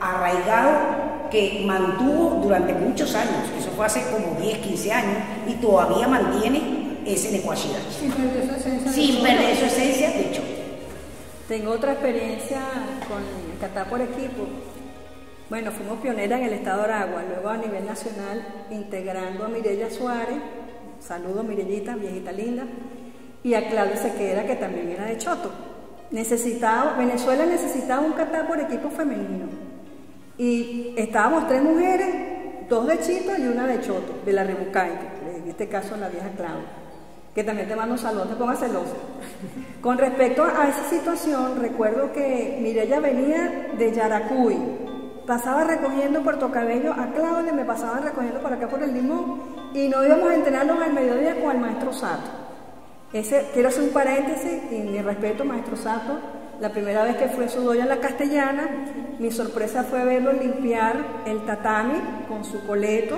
arraigado que mantuvo durante muchos años. Eso fue hace como 10, 15 años y todavía mantiene ese nekoashi. Sin perder su esencia. Sin perder su esencia, de hecho. Tengo otra experiencia con el Katá por equipo. Bueno, fuimos pioneras en el estado de Aragua, luego a nivel nacional, integrando a Mireya Suárez, saludo Mirellita, viejita linda, y a Claudia Sequera, que también era de Chito. Venezuela necesitaba un Katá por equipo femenino. Y estábamos 3 mujeres, 2 de Chito y 1 de Chito, de la Rebucaica, en este caso la vieja Claudia, que también te mando un saludo, te pongas celosa. Con respecto a esa situación, recuerdo que Mireya venía de Yaracuy, pasaba recogiendo Puerto Cabello a Claudia, me pasaba recogiendo por acá por el Limón, y no íbamos a entrenarnos al mediodía con el maestro Sato. Quiero hacer un paréntesis, y mi respeto, maestro Sato, la primera vez que fue su dojo en la Castellana, mi sorpresa fue verlo limpiar el tatami con su coleto,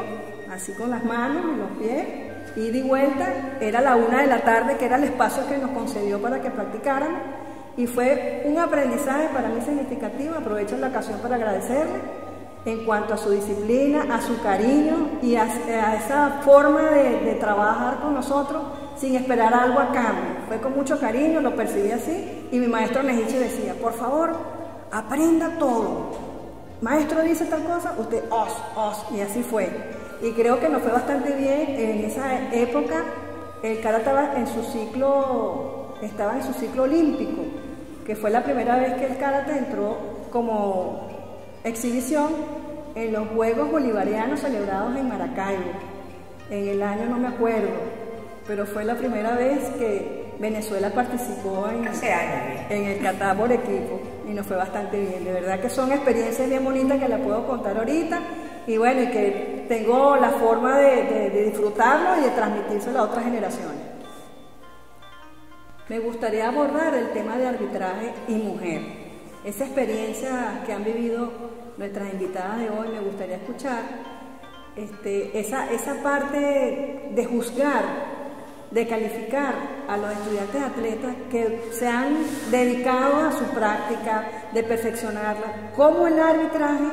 así con las manos y los pies, y de vuelta, era la 1 de la tarde, que era el espacio que nos concedió para que practicaran, y fue un aprendizaje para mí significativo. Aprovecho la ocasión para agradecerle en cuanto a su disciplina, a su cariño y a esa forma de trabajar con nosotros sin esperar algo a cambio. Fue con mucho cariño, lo percibí así, y mi maestro Negishi decía, por favor, aprenda todo. Maestro dice tal cosa, usted y así fue. Y creo que nos fue bastante bien en esa época. El karate estaba en su ciclo olímpico, que fue la primera vez que el karate entró como exhibición en los Juegos Bolivarianos celebrados en Maracaibo. En el año no me acuerdo, pero fue la primera vez que Venezuela participó en el Katá por equipo, y nos fue bastante bien. De verdad que son experiencias bien bonitas que las puedo contar ahorita. Y bueno, y que tengo la forma de disfrutarlo y de transmitírselo a otras generaciones. Me gustaría abordar el tema de arbitraje y mujer. Esa experiencia que han vivido nuestras invitadas de hoy, me gustaría escuchar esa parte de juzgar, de calificar a los estudiantes atletas que se han dedicado a su práctica, de perfeccionarla. ¿Cómo el arbitraje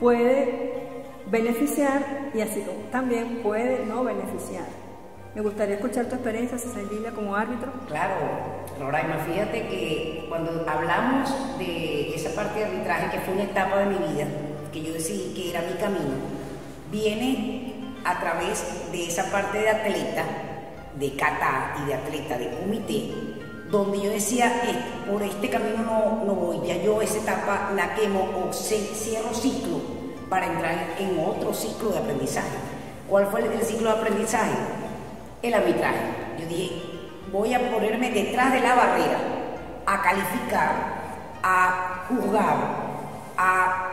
puede beneficiar y así como también puede no beneficiar. Me gustaría escuchar tu experiencia, Cecilia, como árbitro. Claro, Roraima, fíjate que cuando hablamos de esa parte de arbitraje, que fue una etapa de mi vida, que yo decidí que era mi camino, viene a través de esa parte de atleta, de kata y de atleta de comité, donde yo decía, por este camino no voy, ya yo esa etapa la quemo o cierro ciclo para entrar en otro ciclo de aprendizaje. ¿Cuál fue el ciclo de aprendizaje? El arbitraje. Yo dije, voy a ponerme detrás de la barrera, a calificar, a juzgar, a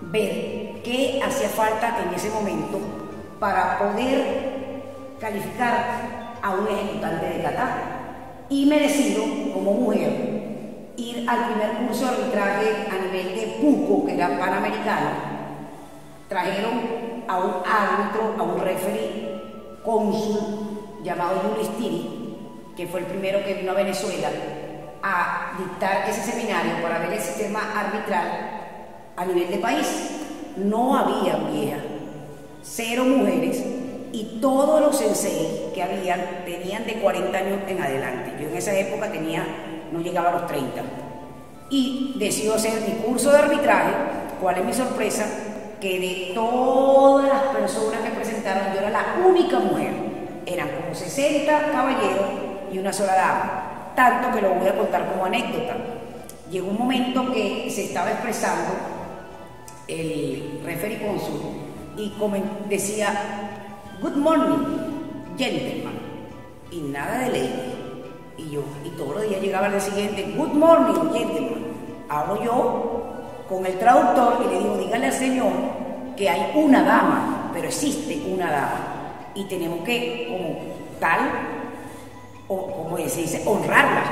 ver qué hacía falta en ese momento para poder calificar a un ejecutante de kata. Y me decido, como mujer, ir al primer curso de arbitraje a nivel de Puco, que era panamericano. Trajeron a un árbitro, a un referee, cónsul, llamado Yulistiri, que fue el primero que vino a Venezuela a dictar ese seminario para ver el sistema arbitral a nivel de país. No había vieja, cero mujeres, y todos los senseis que habían tenían de 40 años en adelante. Yo en esa época tenía, no llegaba a los 30, y decido hacer mi curso de arbitraje. ¿Cuál es mi sorpresa? Que de todas las personas que presentaron, yo era la única mujer. Eran como 60 caballeros y una sola dama, tanto que lo voy a contar como anécdota. Llegó un momento que se estaba expresando el referee cónsul y decía, good morning, gentlemen, y nada de ley. Y yo, y todos los días llegaba el día siguiente, good morning, gentlemen. Hago yo con el traductor y le digo, dígale al señor que hay una dama, pero existe una dama, y tenemos que, como tal, o como se dice, honrarla.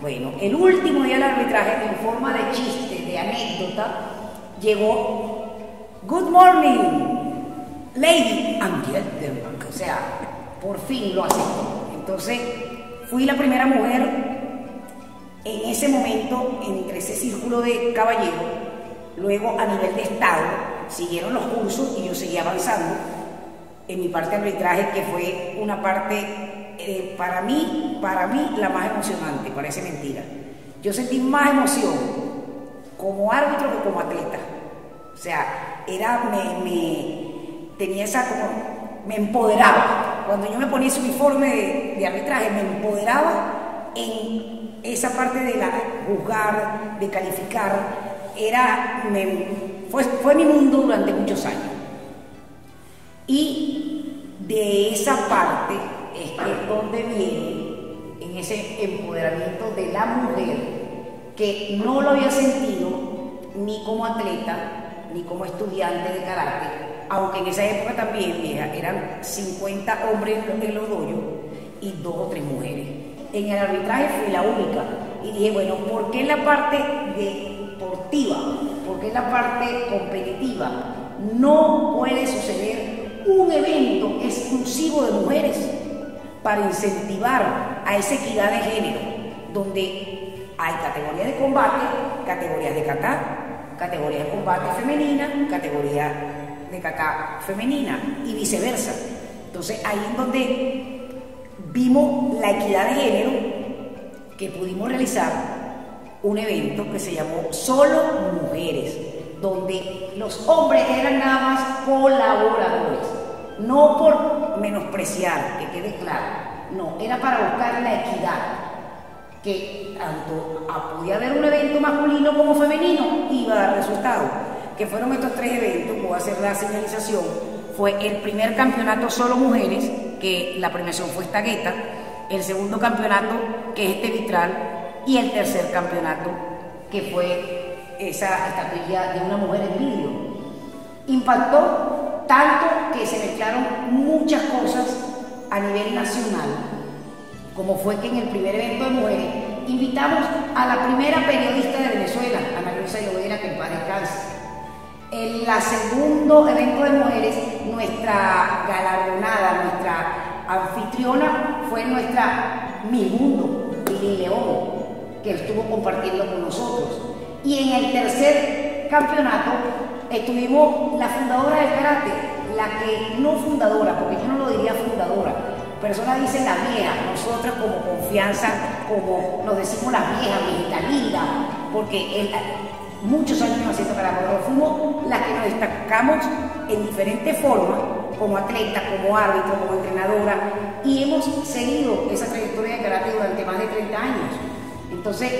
Bueno, el último día del arbitraje, en forma de chiste, de anécdota, llegó, good morning, lady and gentleman. O sea, por fin lo aceptó. Entonces, fui la primera mujer en ese momento, entre ese círculo de caballeros. Luego, a nivel de estado, siguieron los cursos y yo seguí avanzando en mi parte de arbitraje, que fue una parte, para mí, la más emocionante. Parece mentira. Yo sentí más emoción como árbitro que como atleta. O sea, tenía esa como, me empoderaba. Cuando yo me ponía ese uniforme de arbitraje, me empoderaba en esa parte de la juzgar, de calificar. Fue mi mundo durante muchos años. Y de esa parte es que es donde viene, en ese empoderamiento de la mujer, que no lo había sentido ni como atleta, ni como estudiante de karate, aunque en esa época también, vieja, eran 50 hombres en los dojos y 2 o 3 mujeres. En el arbitraje fui la única, y dije, bueno, ¿por qué la parte deportiva, por qué la parte competitiva no puede suceder un evento exclusivo de mujeres para incentivar a esa equidad de género, donde hay categorías de combate, categorías de kata, categorías de combate femenina, categorías de kata femenina y viceversa? Entonces, ahí es donde vimos la equidad de género, que pudimos realizar un evento que se llamó Solo Mujeres, donde los hombres eran nada más colaboradores, no por menospreciar, que quede claro, no, era para buscar la equidad, que tanto podía haber un evento masculino como femenino, iba a dar resultado, que fueron estos 3 eventos. Voy a hacer la señalización. Fue el primer campeonato Solo Mujeres, que la premiación fue esta gueta, el segundo campeonato, que es este vitral, y el tercer campeonato, que fue esa estatuilla de una mujer en vidrio. Impactó tanto que se mezclaron muchas cosas a nivel nacional, como fue que en el primer evento de mujeres invitamos a la primera periodista de Venezuela, a Ana Luisa Llovera, que en paz descanse. En el segundo evento de mujeres, nuestra galardonada, nuestra anfitriona, fue nuestra Miss Mundo, Lili León, que estuvo compartiendo con nosotros. Y en el tercer campeonato estuvimos la fundadora del karate, la que no fundadora, porque yo no lo diría fundadora, personas dicen la vieja, nosotros como confianza, como nos decimos la vieja, viejita linda, porque muchos años nos haciendo karate, fuimos las que nos destacamos en diferentes formas, como atleta, como árbitro, como entrenadora, y hemos seguido esa trayectoria de karate durante más de 30 años. Entonces,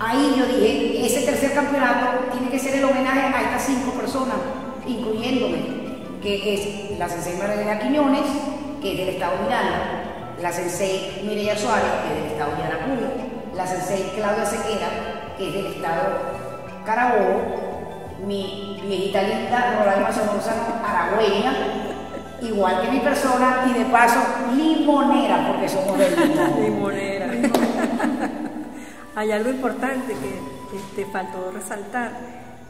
ahí yo dije, ese tercer campeonato tiene que ser el homenaje a estas 5 personas, incluyéndome, que es la sensei María Quiñones, que es del estado de Miranda, la sensei Mireya Suárez, que es del estado de Yaracuy, la sensei Claudia Sequera, que es del estado Carabobo, mi viejita linda Roraima Solórzano, aragüeña, igual que mi persona, y de paso limonera, porque somos del limón. Limonera. Hay algo importante que te faltó resaltar,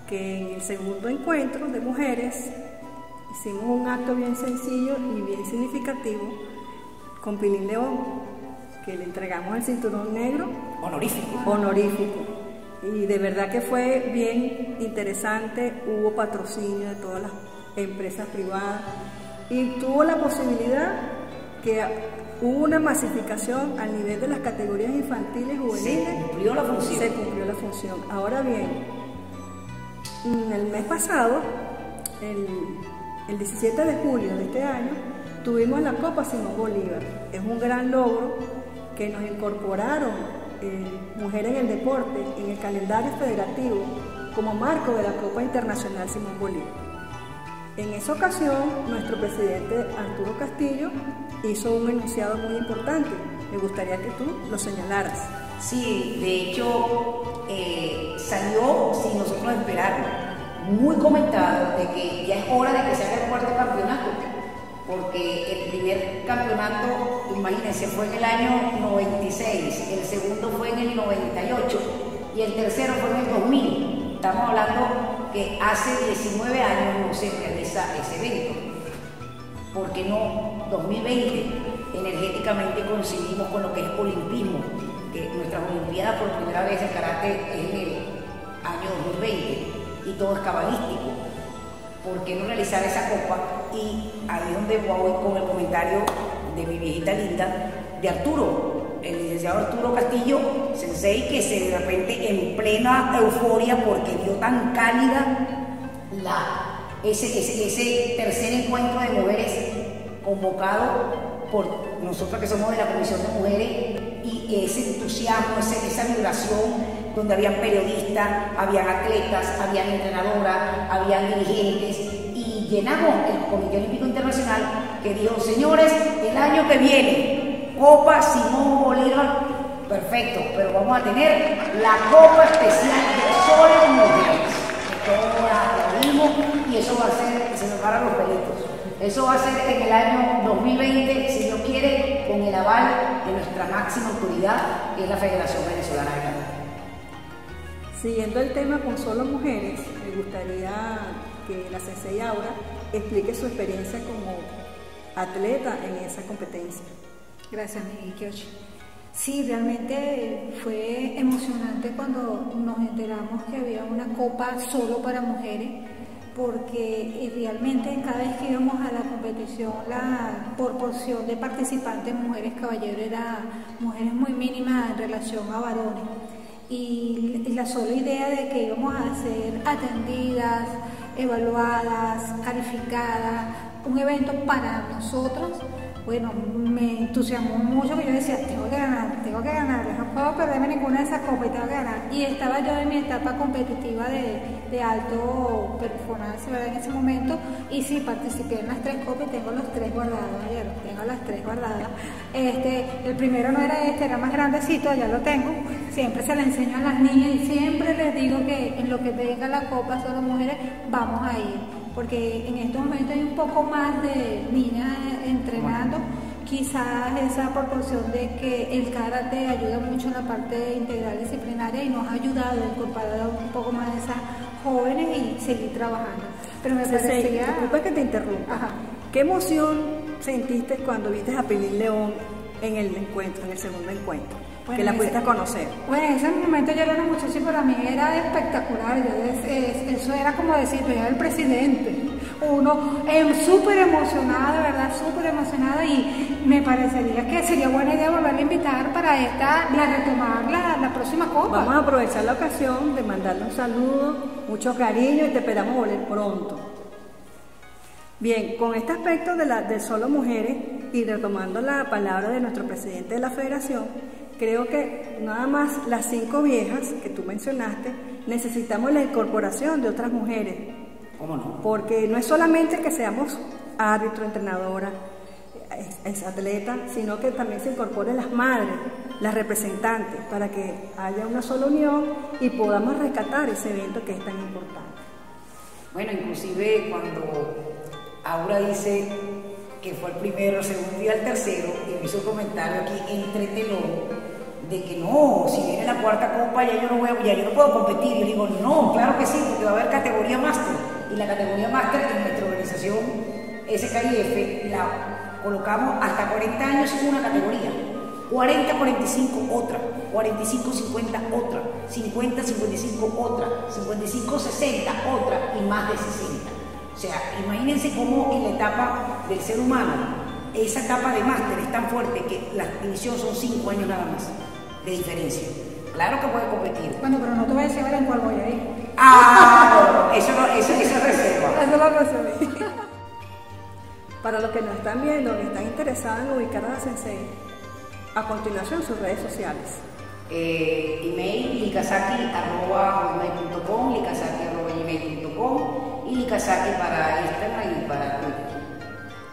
que en el segundo encuentro de mujeres hicimos un acto bien sencillo y bien significativo con Pilín León, que le entregamos el cinturón negro honorífico. Y de verdad que fue bien interesante, hubo patrocinio de todas las empresas privadas y tuvo la posibilidad que hubo una masificación al nivel de las categorías infantiles, juveniles. Se cumplió la función. Ahora bien, el mes pasado, el 17 de julio de este año, tuvimos la Copa Simón Bolívar. Es un gran logro que nos incorporaron mujeres en el deporte, en el calendario federativo, como marco de la Copa Internacional Simón Bolívar. En esa ocasión, nuestro presidente Alejandro Castillo hizo un enunciado muy importante. Me gustaría que tú lo señalaras. Sí, de hecho, salió, sin nosotros esperarlo, muy comentado de que ya es hora de que se haga el cuarto campeonato, porque el primer campeonato, imagínense, fue en el año 96, el segundo fue en el 98 y el tercero fue en el 2000. Estamos hablando que hace 19 años no se realiza ese evento. ¿Por qué no 2020? Energéticamente coincidimos con lo que es olimpismo, que nuestras olimpiadas por primera vez el karate es en el año 2020 y todo es cabalístico. ¿Por qué no realizar esa copa? Y ahí es donde voy con el comentario de mi viejita linda, de Arturo, el licenciado Arturo Castillo, sensei, que se de repente en plena euforia porque vio tan cálida ese tercer encuentro de mujeres convocado por nosotros que somos de la Comisión de Mujeres, y ese entusiasmo, esa vibración, donde habían periodistas, habían atletas, habían entrenadoras, habían dirigentes, y llenamos el Comité Olímpico Internacional que dijo, señores, el año que viene, Copa Simón Bolívar, perfecto, pero vamos a tener la Copa Especial de Solo Mujeres, que todos la y eso va a ser, se nos paran los pelitos, eso va a ser en el año 2020, si Dios quiere, con el aval de nuestra máxima autoridad, que es la Federación Venezolana de Karate. Siguiendo el tema con solo mujeres, me gustaría que la sensei Aura explique su experiencia como atleta en esa competencia. Gracias, Miquel. Sí, realmente fue emocionante cuando nos enteramos que había una copa solo para mujeres, porque realmente cada vez que íbamos a la competición, la proporción de participantes, mujeres, caballeros, era mujeres muy mínima en relación a varones. Y la sola idea de que íbamos a ser atendidas, evaluadas, calificadas, un evento para nosotros, bueno, me entusiasmó mucho, que yo decía, tengo que ganar, no puedo perderme ninguna de esas copas, tengo que ganar. Y estaba yo en mi etapa competitiva de alto performance, ¿verdad? En ese momento, y sí, participé en las 3 copas y tengo los 3 guardados, ayer tengo las 3 guardadas. El primero no era este, era más grandecito, ya lo tengo. Siempre se le enseño a las niñas y siempre les digo que en lo que venga la copa solo mujeres, vamos a ir, porque en estos momentos hay un poco más de niñas entrenando, quizás esa proporción de que el karate ayuda mucho en la parte integral disciplinaria y nos ha ayudado a incorporar un poco más de esas jóvenes y seguir trabajando. Pero me parecía... Disculpa que te interrumpa. Ajá. ¿Qué emoción sentiste cuando viste a Pelín León en el segundo encuentro? Bueno, que la pudiste conocer. Bueno, en ese momento yo era una muchacha y para mí era espectacular. Eso era como decir, yo era el presidente. Uno súper emocionada, ¿verdad? Súper emocionada, y me parecería que sería buena idea volverla a invitar para esta, retomar la próxima copa. Vamos a aprovechar la ocasión de mandarle un saludo, mucho cariño, y te esperamos volver pronto. Bien, con este aspecto de solo mujeres y retomando la palabra de nuestro presidente de la federación, creo que nada más las 5 viejas que tú mencionaste, necesitamos la incorporación de otras mujeres. ¿Cómo no? Porque no es solamente que seamos árbitro, entrenadora, atleta, sino que también se incorporen las madres, las representantes, para que haya una sola unión y podamos rescatar ese evento que es tan importante. Bueno, inclusive cuando Aura dice que fue el primero, segundo y al tercero, y me hizo un comentario aquí entre telón de que no, si viene la cuarta copa ya yo no puedo competir. Y yo digo, no, claro que sí, porque va a haber categoría máster, y la categoría máster en nuestra organización SKIF la colocamos hasta 40 años una categoría, 40-45 otra, 45-50 otra, 50-55 otra, 55-60 otra y más de 60. O sea, imagínense cómo en la etapa del ser humano, esa etapa de máster es tan fuerte que la división son 5 años nada más de diferencia. Claro que puede competir. Bueno, pero no te voy a decir en cuál voy a ir. Ah, no, eso es reserva. Eso lo reservé. Para los que nos están viendo, que están interesados en ubicar a la sensei, a continuación sus redes sociales. Email, likazaki@gmail.com, likazaki@gmail.com. Y Likazaki para Instagram y para Twitter.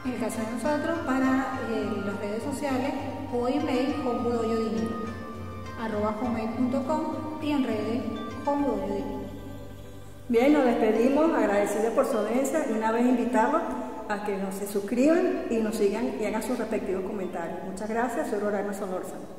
En el caso de nosotros, para las redes sociales o email con dojo divino@gmail.com y en redes con dojo divino. Bien, nos despedimos, agradecidos por su audiencia, y una vez invitados a que nos se suscriban y nos sigan y hagan sus respectivos comentarios. Muchas gracias, soy Roraima Solórzano.